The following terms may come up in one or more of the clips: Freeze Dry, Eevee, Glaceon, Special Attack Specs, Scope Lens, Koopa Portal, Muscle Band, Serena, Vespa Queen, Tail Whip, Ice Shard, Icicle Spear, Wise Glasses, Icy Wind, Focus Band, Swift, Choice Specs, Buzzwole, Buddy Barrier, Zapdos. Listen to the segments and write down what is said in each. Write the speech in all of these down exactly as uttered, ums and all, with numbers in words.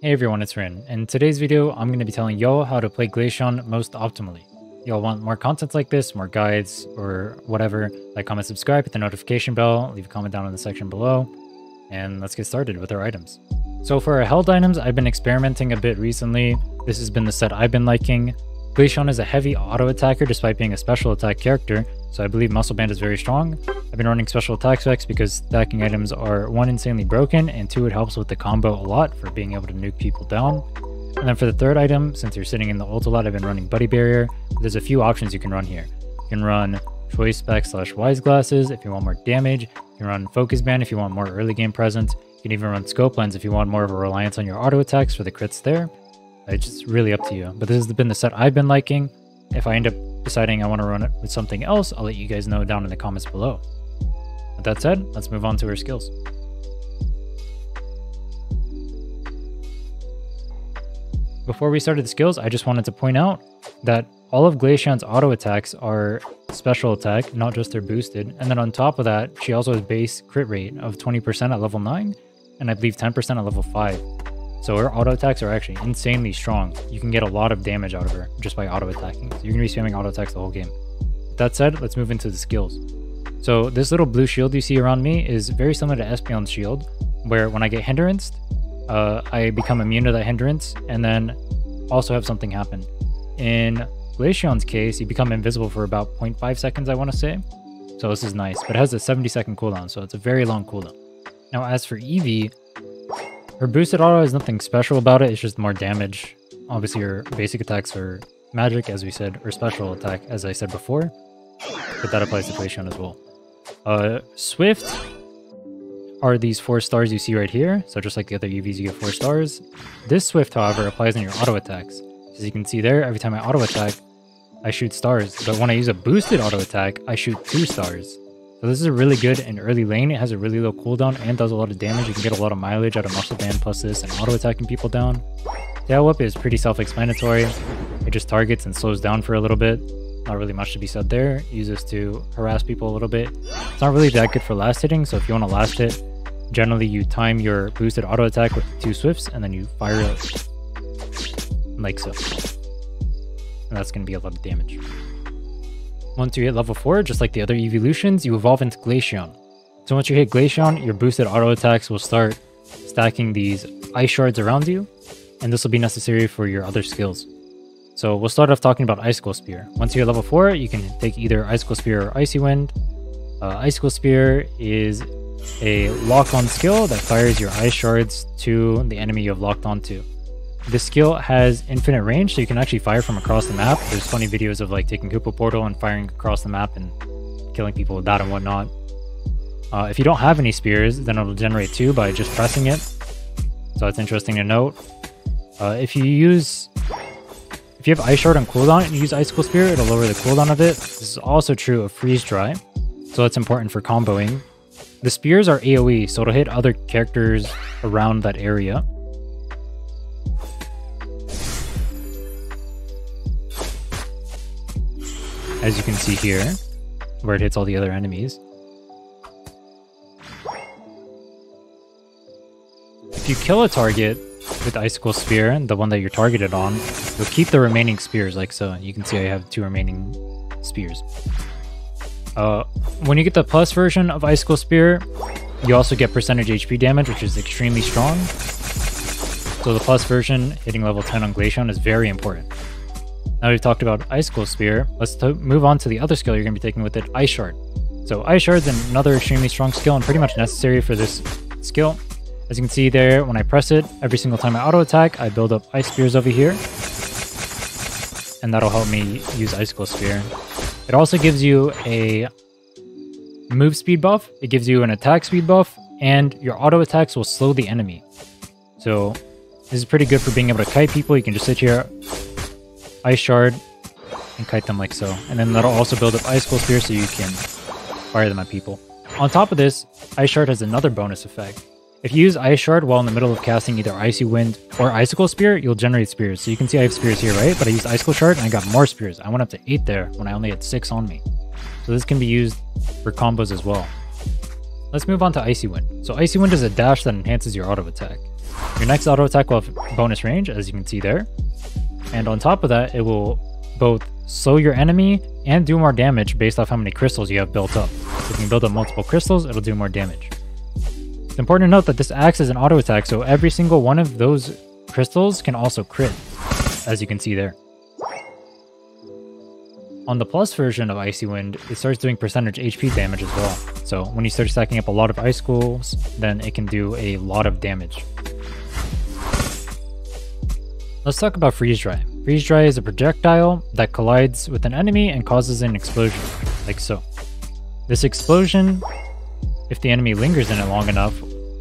Hey everyone, it's Rin, and in today's video I'm going to be telling y'all how to play Glaceon most optimally. Y'all want more content like this, more guides, or whatever, like, comment, subscribe, hit the notification bell, leave a comment down in the section below, and let's get started with our items. So for our held items, I've been experimenting a bit recently. This has been the set I've been liking. Glaceon is a heavy auto attacker despite being a special attack character, so I believe Muscle Band is very strong. I've been running Special Attack Specs because stacking items are one, insanely broken, and two, it helps with the combo a lot for being able to nuke people down. And then for the third item, since you're sitting in the ult a lot, I've been running Buddy Barrier. There's a few options you can run here. You can run Choice Specs slash Wise Glasses if you want more damage. You can run Focus Band if you want more early game presence. You can even run Scope Lens if you want more of a reliance on your auto attacks for the crits there. It's just really up to you, but this has been the set I've been liking. If I end up deciding I want to run it with something else, I'll let you guys know down in the comments below. With that said, let's move on to our skills. Before we started the skills, I just wanted to point out that all of Glaceon's auto attacks are special attack, not just their boosted. And then on top of that, she also has base crit rate of twenty percent at level nine, and I believe ten percent at level five. So her auto attacks are actually insanely strong. You can get a lot of damage out of her just by auto attacking. So you're going to be spamming auto attacks the whole game. With that said, let's move into the skills. So this little blue shield you see around me is very similar to Espeon's shield, where when I get hindranced, uh, I become immune to that hindrance and then also have something happen. In Glaceon's case, you become invisible for about zero point five seconds, I want to say. So this is nice, but it has a seventy second cooldown, so it's a very long cooldown. Now as for Eevee, her boosted auto has nothing special about it, it's just more damage. Obviously her basic attacks are magic, as we said, or special attack, as I said before, but that applies to Glaceon as well. Uh, Swift are these four stars you see right here, so just like the other E Vs you get four stars. This Swift, however, applies on your auto attacks. As you can see there, every time I auto attack, I shoot stars, but when I use a boosted auto attack, I shoot two stars. So this is a really good and early lane. It has a really low cooldown and does a lot of damage. You can get a lot of mileage out of Muscle Band plus this and auto attacking people down. Tail Whip is pretty self-explanatory. It just targets and slows down for a little bit. Not really much to be said there. Use this to harass people a little bit. It's not really that good for last hitting, so if you want to last hit, generally you time your boosted auto attack with two Swifts and then you fire it like so. And that's going to be a lot of damage. Once you hit level four, just like the other evolutions, you evolve into Glaceon. So once you hit Glaceon, your boosted auto attacks will start stacking these Ice Shards around you, and this will be necessary for your other skills. So we'll start off talking about Icicle Spear. Once you hit level four, you can take either Icicle Spear or Icy Wind. Uh, Icicle Spear is a lock-on skill that fires your Ice Shards to the enemy you have locked onto. This skill has infinite range, so you can actually fire from across the map. There's funny videos of like taking Koopa Portal and firing across the map and killing people with that and whatnot. Uh, if you don't have any spears, then it'll generate two by just pressing it. So it's interesting to note. Uh, if you use, if you have Ice Shard on cooldown and you use Icicle Spear, it'll lower the cooldown of it. This is also true of Freeze Dry, so that's important for comboing. The spears are AoE, so it'll hit other characters around that area. As you can see here, where it hits all the other enemies. If you kill a target with Icicle Spear, the one that you're targeted on, you'll keep the remaining spears like so. You can see I have two remaining spears. Uh, when you get the plus version of Icicle Spear, you also get percentage H P damage, which is extremely strong. So the plus version hitting level ten on Glaceon is very important. Now we've talked about Icicle Spear, let's move on to the other skill you're going to be taking with it, Ice Shard. So Ice Shard is another extremely strong skill and pretty much necessary for this skill. As you can see there, when I press it, every single time I auto attack, I build up Ice Spears over here. And that'll help me use Icicle Spear. It also gives you a move speed buff, it gives you an attack speed buff, and your auto attacks will slow the enemy. So this is pretty good for being able to kite people. You can just sit here, Ice Shard, and kite them like so, and then that'll also build up Icicle Spear so you can fire them at people. On top of this, Ice Shard has another bonus effect. If you use Ice Shard while in the middle of casting either Icy Wind or Icicle Spear, you'll generate spears. So you can see I have spears here, right? But I used Icicle Shard and I got more spears. I went up to eight there when I only had six on me. So this can be used for combos as well. Let's move on to Icy Wind. So Icy Wind is a dash that enhances your auto attack. Your next auto attack will have bonus range, as you can see there. And on top of that, it will both slow your enemy and do more damage based off how many crystals you have built up. So if you can build up multiple crystals, it'll do more damage. It's important to note that this acts as an auto attack, so every single one of those crystals can also crit, as you can see there. On the plus version of Icy Wind, it starts doing percentage H P damage as well. So when you start stacking up a lot of icicles, then it can do a lot of damage. Let's talk about Freeze Dry. Freeze Dry is a projectile that collides with an enemy and causes an explosion, like so. This explosion, if the enemy lingers in it long enough,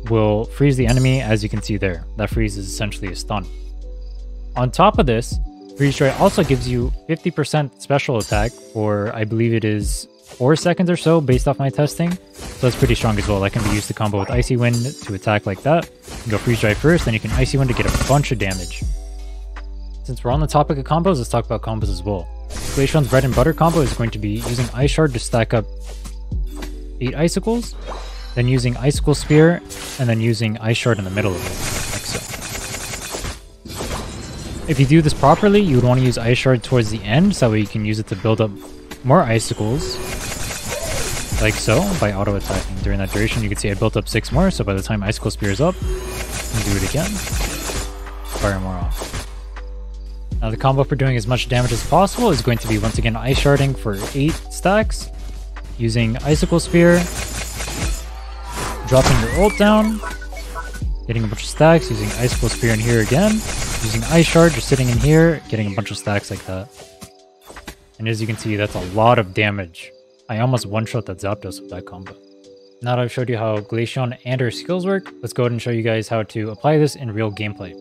will freeze the enemy, as you can see there. That freeze is essentially a stun. On top of this, Freeze Dry also gives you fifty percent special attack for, I believe it is four seconds or so based off my testing. So that's pretty strong as well. That can be used to combo with Icy Wind to attack like that. You can go Freeze Dry first, then you can Icy Wind to get a bunch of damage. Since we're on the topic of combos, let's talk about combos as well. Glaceon's bread and butter combo is going to be using Ice Shard to stack up eight icicles, then using Icicle Spear, and then using Ice Shard in the middle of it, like so. If you do this properly, you would want to use Ice Shard towards the end, so that way you can use it to build up more icicles, like so, by auto-attacking. During that duration, you can see I built up six more, so by the time Icicle Spear is up, I can do it again, fire more off. Now the combo for doing as much damage as possible is going to be once again Ice Sharding for eight stacks, using Icicle Spear, dropping your ult down, getting a bunch of stacks, using Icicle Spear in here again, using Ice Shard, just sitting in here, getting a bunch of stacks like that. And as you can see, that's a lot of damage. I almost one-shot that Zapdos with that combo. Now that I've showed you how Glaceon and her skills work, let's go ahead and show you guys how to apply this in real gameplay.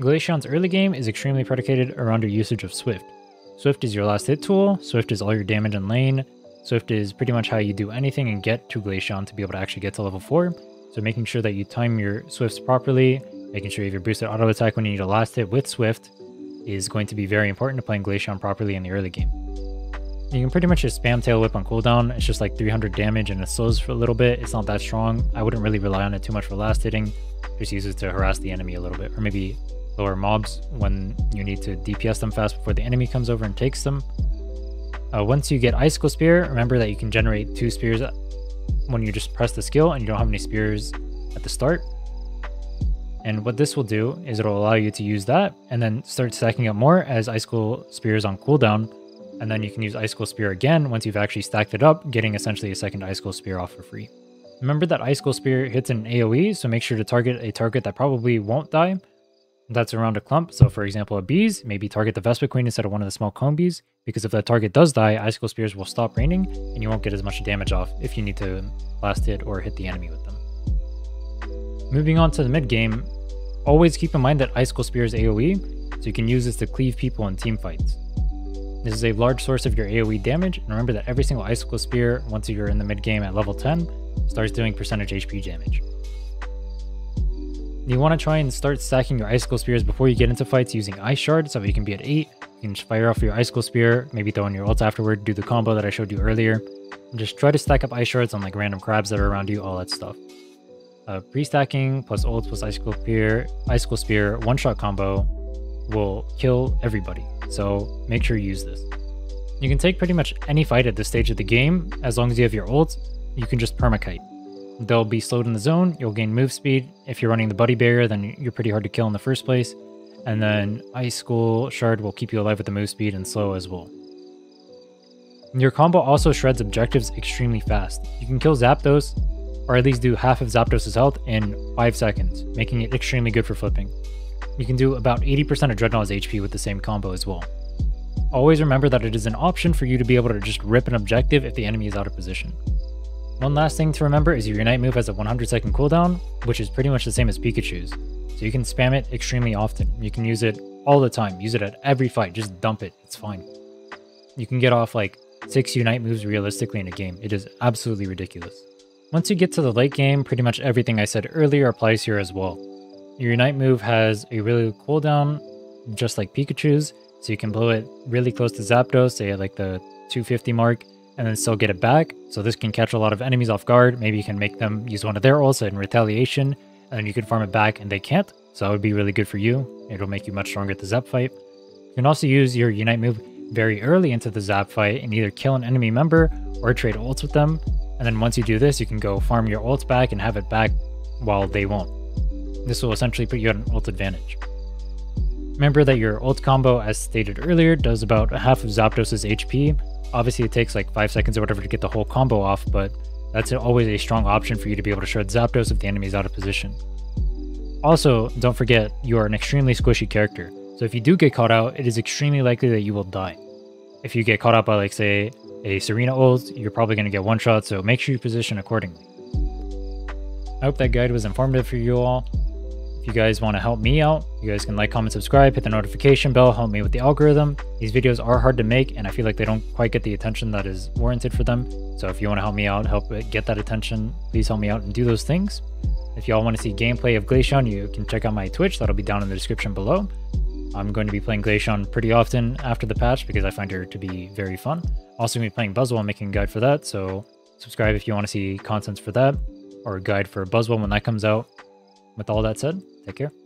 Glaceon's early game is extremely predicated around your usage of Swift. Swift is your last hit tool, Swift is all your damage in lane, Swift is pretty much how you do anything and get to Glaceon to be able to actually get to level four, so making sure that you time your Swifts properly, making sure you have your boosted auto attack when you need a last hit with Swift is going to be very important to playing Glaceon properly in the early game. You can pretty much just spam Tail Whip on cooldown, it's just like three hundred damage and it slows for a little bit, it's not that strong, I wouldn't really rely on it too much for last hitting, just use it to harass the enemy a little bit, or maybe lower mobs when you need to D P S them fast before the enemy comes over and takes them. Uh, once you get Icicle Spear, remember that you can generate two spears when you just press the skill and you don't have any spears at the start. And what this will do is it'll allow you to use that and then start stacking up more as Icicle Spear is on cooldown. And then you can use Icicle Spear again once you've actually stacked it up, getting essentially a second Icicle Spear off for free. Remember that Icicle Spear hits an AoE, so make sure to target a target that probably won't die. That's around a clump, so for example a bees, maybe target the Vespa Queen instead of one of the small cone bees, because if that target does die, Icicle Spears will stop raining and you won't get as much damage off if you need to blast it or hit the enemy with them. Moving on to the mid game, always keep in mind that Icicle Spear is AoE, so you can use this to cleave people in team fights. This is a large source of your AoE damage, and remember that every single Icicle Spear, once you're in the mid game at level ten, starts doing percentage H P damage. You want to try and start stacking your Icicle Spears before you get into fights using Ice Shard, so that you can be at eight, you can just fire off your Icicle Spear, maybe throw in your ult afterward, do the combo that I showed you earlier, and just try to stack up Ice Shards on like random crabs that are around you, all that stuff. Uh, pre-stacking plus ult plus Icicle Spear, Icicle Spear one-shot combo will kill everybody, so make sure you use this. You can take pretty much any fight at this stage of the game, as long as you have your ult, you can just permakite. They'll be slowed in the zone, you'll gain move speed. If you're running the Buddy Barrier, then you're pretty hard to kill in the first place. And then Icicle Shard will keep you alive with the move speed and slow as well. Your combo also shreds objectives extremely fast. You can kill Zapdos, or at least do half of Zapdos' health in five seconds, making it extremely good for flipping. You can do about eighty percent of Dreadnought's H P with the same combo as well. Always remember that it is an option for you to be able to just rip an objective if the enemy is out of position. One last thing to remember is your Unite move has a one hundred second cooldown, which is pretty much the same as Pikachu's, so you can spam it extremely often. You can use it all the time, use it at every fight, just dump it, it's fine. You can get off like six Unite moves realistically in a game, it is absolutely ridiculous. Once you get to the late game, pretty much everything I said earlier applies here as well. Your Unite move has a really cooldown, just like Pikachu's, so you can blow it really close to Zapdos, say at like the two fifty mark, and then still get it back. So this can catch a lot of enemies off guard. Maybe you can make them use one of their ults in retaliation, and then you can farm it back and they can't. So that would be really good for you. It'll make you much stronger at the Zap fight. You can also use your Unite move very early into the Zap fight and either kill an enemy member or trade ults with them. And then once you do this, you can go farm your ults back and have it back while they won't. This will essentially put you at an ult advantage. Remember that your ult combo, as stated earlier, does about half of Zapdos' H P. Obviously it takes like five seconds or whatever to get the whole combo off, but that's always a strong option for you to be able to shred Zapdos if the enemy is out of position. Also, don't forget, you are an extremely squishy character, so if you do get caught out, it is extremely likely that you will die. If you get caught out by, like, say, a Serena ult, you're probably going to get one shot, so make sure you position accordingly. I hope that guide was informative for you all. If you guys want to help me out, you guys can like, comment, subscribe, hit the notification bell, help me with the algorithm. These videos are hard to make and I feel like they don't quite get the attention that is warranted for them. So if you want to help me out, help it get that attention, please help me out and do those things. If y'all want to see gameplay of Glaceon, you can check out my Twitch, that'll be down in the description below. I'm going to be playing Glaceon pretty often after the patch because I find her to be very fun. Also going to be playing Buzzwole and making a guide for that, so subscribe if you want to see contents for that, or a guide for Buzzwole when that comes out. With all that said, take care.